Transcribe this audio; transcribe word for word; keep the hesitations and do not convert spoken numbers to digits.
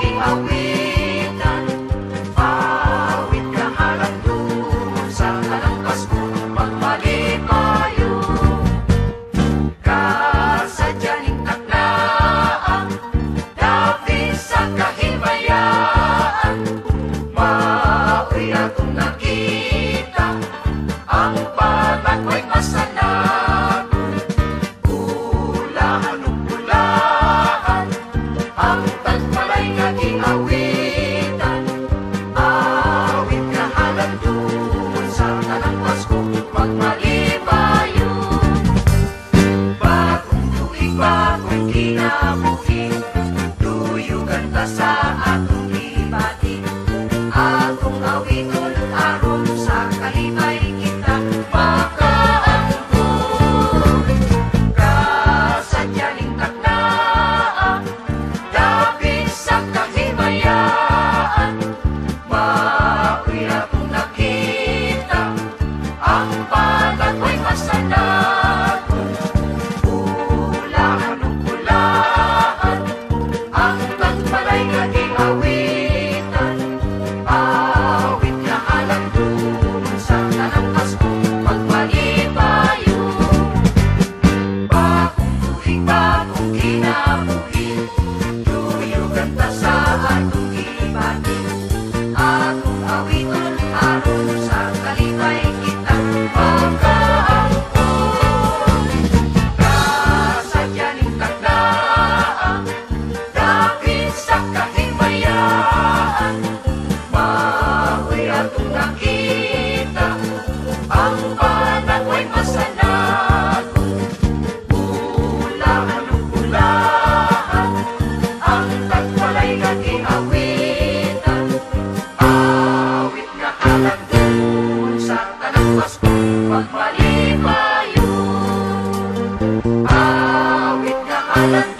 Awit nga halang